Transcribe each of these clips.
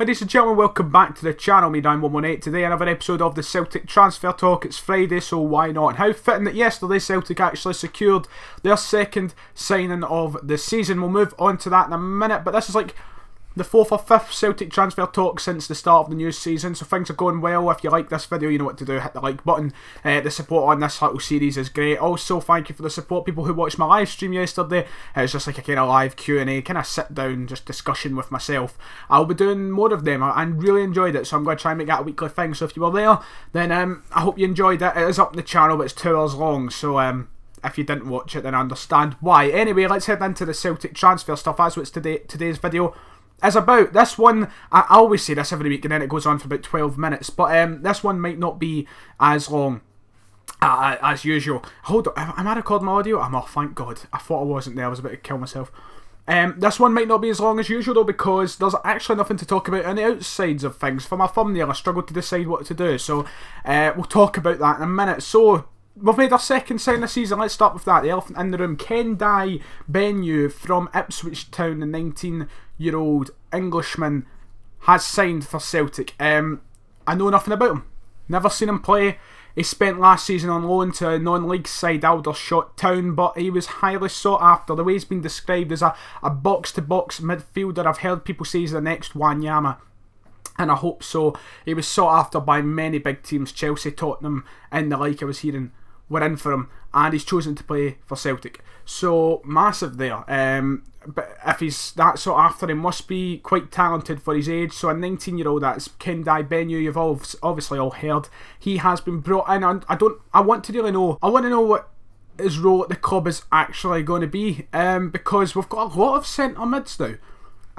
Ladies and gentlemen, welcome back to the channel, me Ryan118. Today another episode of the Celtic Transfer Talk. It's Friday, so why not? And how fitting that yesterday Celtic actually secured their second signing of the season. We'll move on to that in a minute, but this is like the fourth or fifth Celtic transfer talk since the start of the new season, so things are going well. If you like this video, you know what to do, hit the like button. The support on this little series is great. Also, thank you for the support, people who watched my live stream yesterday. It was just like a kind of live Q&A, kind of sit down, just discussion with myself. I'll be doing more of them. I really enjoyed it, so I'm going to try and make that a weekly thing. So if you were there, then I hope you enjoyed it. It is up on the channel, but it's 2 hours long, so if you didn't watch it, then I understand why. Anyway, let's head into the Celtic transfer stuff. That's what today's video is about. This one, I always say this every week and then it goes on for about 12 minutes, but this one might not be as long as usual. Hold on, am I recording my audio? I'm off, thank God. I thought I wasn't there, I was about to kill myself. This one might not be as long as usual though, because there's actually nothing to talk about on the outsides of things. For my thumbnail, I struggled to decide what to do, so we'll talk about that in a minute. So, we've made our second sign this season. Let's start with that. The elephant in the room, Kundai Benyu from Ipswich Town, the 19-year-old Englishman, has signed for Celtic. I know nothing about him. Never seen him play. He spent last season on loan to a non-league side, Aldershot Town, but he was highly sought after. The way he's been described as a box-to-box midfielder. I've heard people say he's the next Wanyama, and I hope so. He was sought after by many big teams, Chelsea, Tottenham, and the like. I was hearing we're in for him, and he's chosen to play for Celtic. So, massive there. But if he's that sort after, he must be quite talented for his age. So, a 19-year-old, that's Kundai Benyu. You've all, obviously all heard. He has been brought in, and I want to know what his role at the club is actually going to be, because we've got a lot of centre mids now.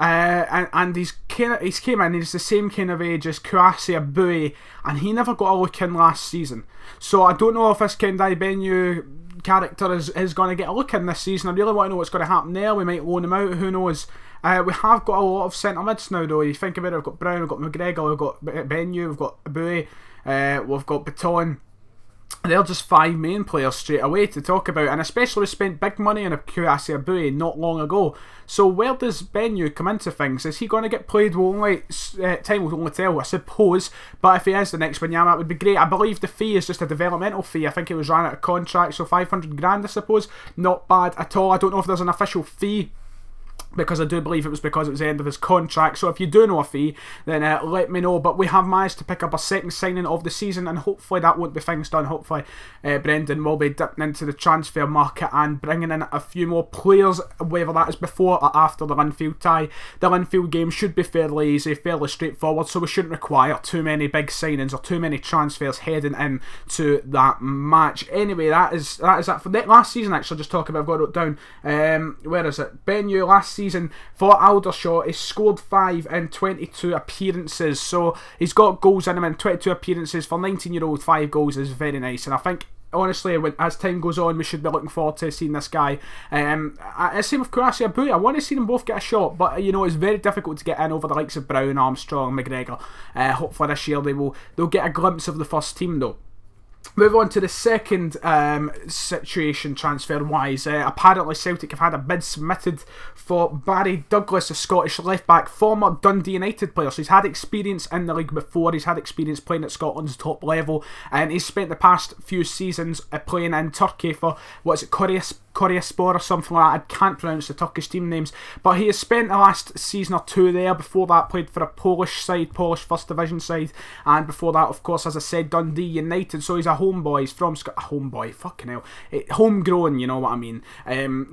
And he's came in, he's the same kind of age as Kouassi Eboue, and he never got a look in last season. So I don't know if this Kundai Benyu character is going to get a look in this season. I really want to know what's going to happen there. We might loan him out, who knows. We have got a lot of centre mids now though. You think about it, we've got Brown, we've got McGregor, we've got Benyu, we've got Eboue, we've got Baton. They're just five main players straight away to talk about, and especially we spent big money on a Kouassi Eboue not long ago. So where does Benyu come into things? Is he going to get played? Well, only time will only tell, I suppose. But if he is the next Wanyama, it would be great. I believe the fee is just a developmental fee. I think it was ran out of contract, so 500 grand, I suppose. Not bad at all. I don't know if there's an official fee, because I do believe it was because it was the end of his contract. So if you do know a fee, then let me know. But we have managed to pick up a second signing of the season, and hopefully that won't be things done. Hopefully Brendan will be dipping into the transfer market and bringing in a few more players, whether that is before or after the Linfield tie. The Linfield game should be fairly easy, fairly straightforward, so we shouldn't require too many big signings or too many transfers heading into that match. Anyway, that is that for last season. Actually, just talking about, I've got it down. Where is it? Benyu last season for Aldershot, he scored 5 in 22 appearances, so he's got goals in him in 22 appearances. For 19-year-old, 5 goals is very nice, and I think honestly, as time goes on, we should be looking forward to seeing this guy. Same with Kouassi Eboue. I want to see them both get a shot, but you know it's very difficult to get in over the likes of Brown, Armstrong, McGregor. Hopefully this year they'll get a glimpse of the first team though. Move on to the second situation transfer-wise. Apparently Celtic have had a bid submitted for Barry Douglas, a Scottish left-back, former Dundee United player. So he's had experience in the league before, he's had experience playing at Scotland's top level, and he's spent the past few seasons playing in Turkey for, what is it, Kayserispor or something like that. I can't pronounce the Turkish team names, but he has spent the last season or two there. Before that, played for a Polish side, Polish First Division side, and before that, of course, as I said, Dundee United. So he's a homeboy. He's from homeboy, fucking hell, homegrown, you know what I mean,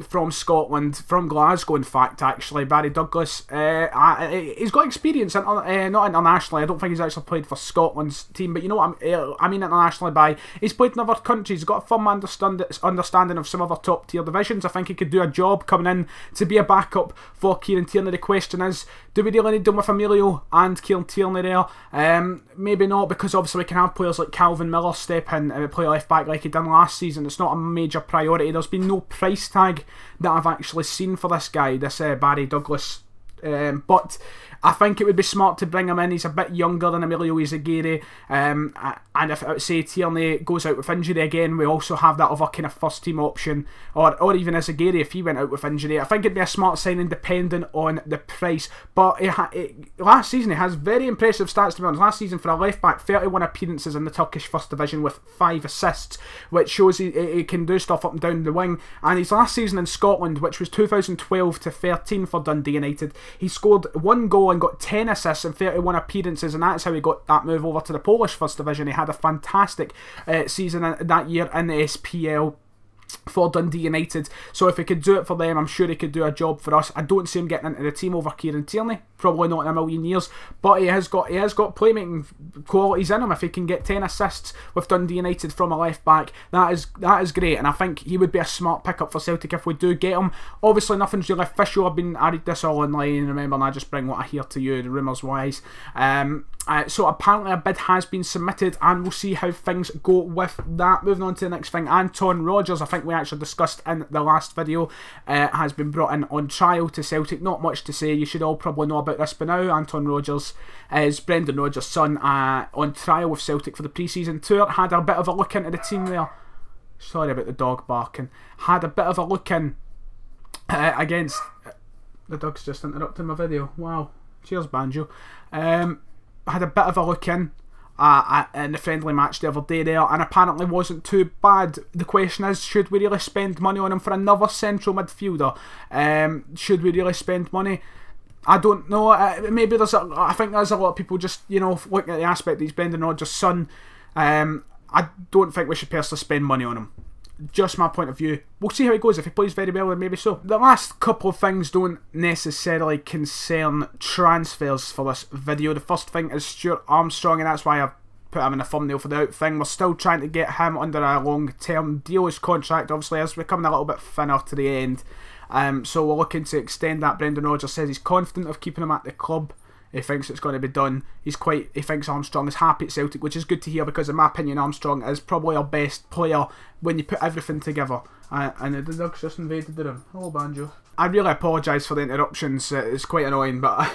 from Scotland, from Glasgow in fact. Actually, Barry Douglas, he's got experience, not internationally. I don't think he's actually played for Scotland's team, but you know what I mean internationally by he's played in other countries. He's got a firm understanding of some other top tier divisions. I think he could do a job coming in to be a backup for Kieran Tierney. The question is, do we really need them with Emilio and Kieran Tierney there? Maybe not, because obviously we can have players like Calvin Miller step in and play left back like he done last season. It's not a major priority. There's been no price tag that I've actually seen for this guy, this Barry Douglas. But I think it would be smart to bring him in. He's a bit younger than Emilio Izaguirre, and if, say, Tierney goes out with injury again, we also have that other kind of first team option, or even Izaguirre if he went out with injury. I think it'd be a smart signing depending on the price. But last season he has very impressive stats, to be honest. Last season for a left back, 31 appearances in the Turkish First Division with 5 assists, which shows he can do stuff up and down the wing. And his last season in Scotland, which was 2012 to 2013 for Dundee United, he scored 1 goal and got 10 assists and 31 appearances, and that's how he got that move over to the Polish First Division. He had a fantastic season that year in the SPL for Dundee United. So if he could do it for them, I'm sure he could do a job for us. I don't see him getting into the team over Kieran Tierney, probably not in a million years, but he has got playmaking qualities in him. If he can get 10 assists with Dundee United from a left back, that is great, and I think he would be a smart pickup for Celtic if we do get him. Obviously nothing's really official. I read this all online, remember, and I just bring what I hear to you, the rumours wise. So apparently a bid has been submitted, and we'll see how things go with that. Moving on to the next thing, Anton Rogers, I think we actually discussed in the last video, has been brought in on trial to Celtic. Not much to say, you should all probably know about this by now. Anton Rogers is Brendan Rodgers' son, on trial with Celtic for the pre-season tour. Had a bit of a look into the team there. Sorry about the dog barking. Had a bit of a look in against... The dog's just interrupted my video. Wow. Cheers, Banjo. Had a bit of a look in in the friendly match the other day there, and apparently wasn't too bad. The question is, should we really spend money on him for another central midfielder? Should we really spend money? I don't know. Maybe I think there's a lot of people just, you know, looking at the aspect that he's Brendan Rodgers' son. I don't think we should personally spend money on him. Just my point of view. We'll see how it goes. If he plays very well, then maybe so. The last couple of things don't necessarily concern transfers for this video. The first thing is Stuart Armstrong, and that's why I've put him in a thumbnail for the out thing. We're still trying to get him under a long-term deal. His contract obviously is becoming a little bit thinner to the end. So we're looking to extend that. Brendan Rodgers says he's confident of keeping him at the club. He thinks it's going to be done. He thinks Armstrong is happy at Celtic, which is good to hear, because in my opinion Armstrong is probably our best player when you put everything together. And the dog's just invaded the room. Hello, Banjo. I really apologise for the interruptions. It's quite annoying, but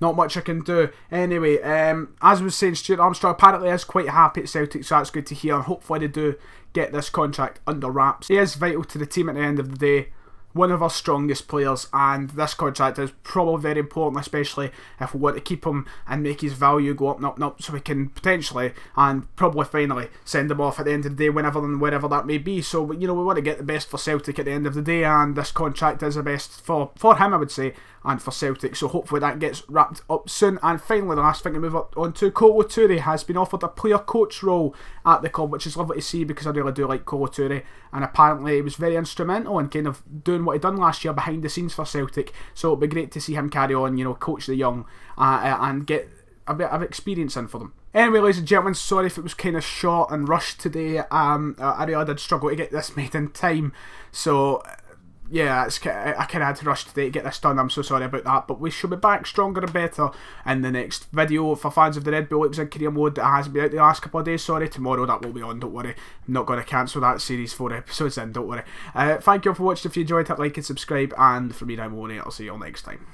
not much I can do. Anyway, as I was saying, Stuart Armstrong apparently is quite happy at Celtic, so that's good to hear. And hopefully they do get this contract under wraps. He is vital to the team at the end of the day. One of our strongest players, and this contract is probably very important, especially if we want to keep him and make his value go up and up and up, so we can potentially and probably finally send him off at the end of the day, whenever and wherever that may be. So, you know, we want to get the best for Celtic at the end of the day, and this contract is the best for him, I would say, and for Celtic. So hopefully that gets wrapped up soon. And finally, the last thing to move on to, Kolo Ture has been offered a player coach role at the club, which is lovely to see, because I really do like Kolo Ture, and apparently he was very instrumental in kind of doing what he done last year behind the scenes for Celtic. So it'll be great to see him carry on, you know, coach the young and get a bit of experience in for them. Anyway, ladies and gentlemen, sorry if it was kind of short and rushed today. I really did struggle to get this made in time, so yeah, I kind of had to rush today to get this done. I'm so sorry about that, but we shall be back stronger and better in the next video. For fans of the Red Bull Lips and Career Mode, that has been out the last couple of days. Sorry, tomorrow that will be on, don't worry. I'm not going to cancel that series, 4 episodes in, don't worry. Thank you all for watching. If you enjoyed it, like and subscribe, and for me, Ryan118, I'll see you all next time.